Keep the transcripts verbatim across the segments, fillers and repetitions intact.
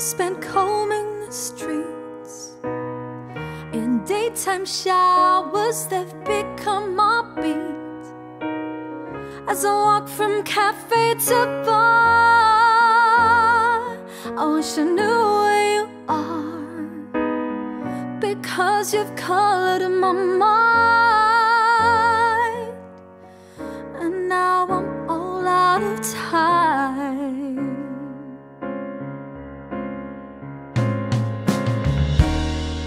spent combing the streets. In daytime showers, they've become my beat. As I walk from cafe to bar, I wish I knew where you are, because you've colored my mind, and now I'm all out of time.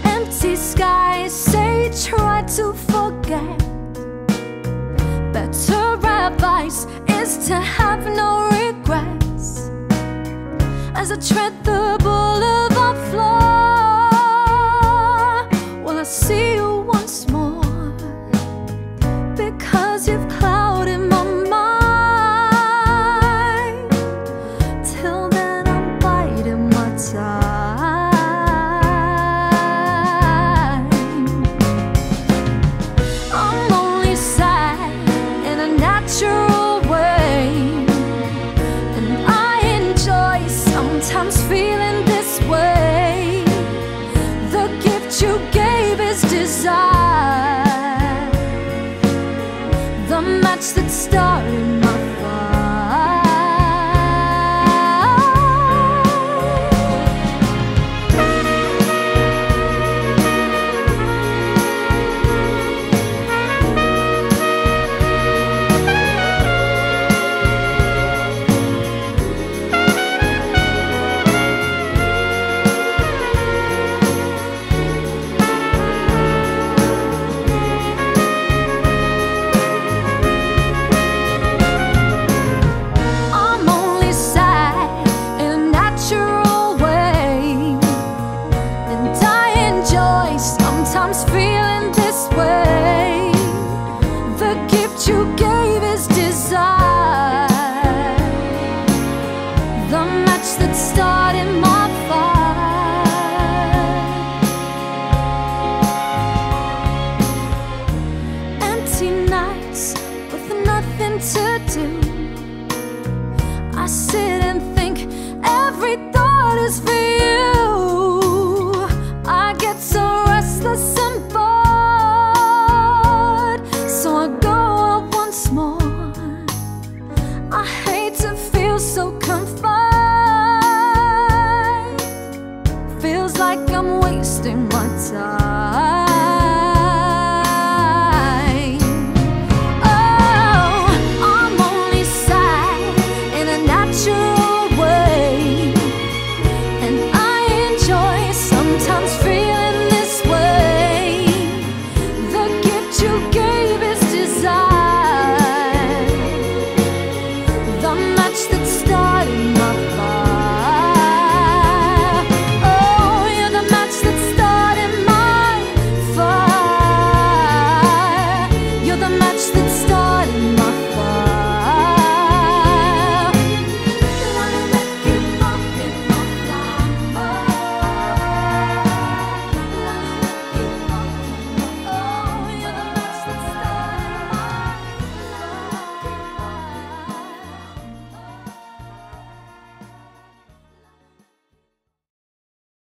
Empty skies say try to forget. Better advice is to have no regrets. As I tread the boulevard floor, will I see you once more? Because you've clouded my mind. Till then I'm biding my time. Natural way, and I enjoy sometimes feeling this way. The gift you gave is desire, the match that started my feeling this way. The gift you gave is desire, the match that started my fire. Empty nights with nothing to do, I sit and think every thought is for you. I get so restless and bored, so I go up once more. I hate to feel so confined. Feels like I'm wasting my time.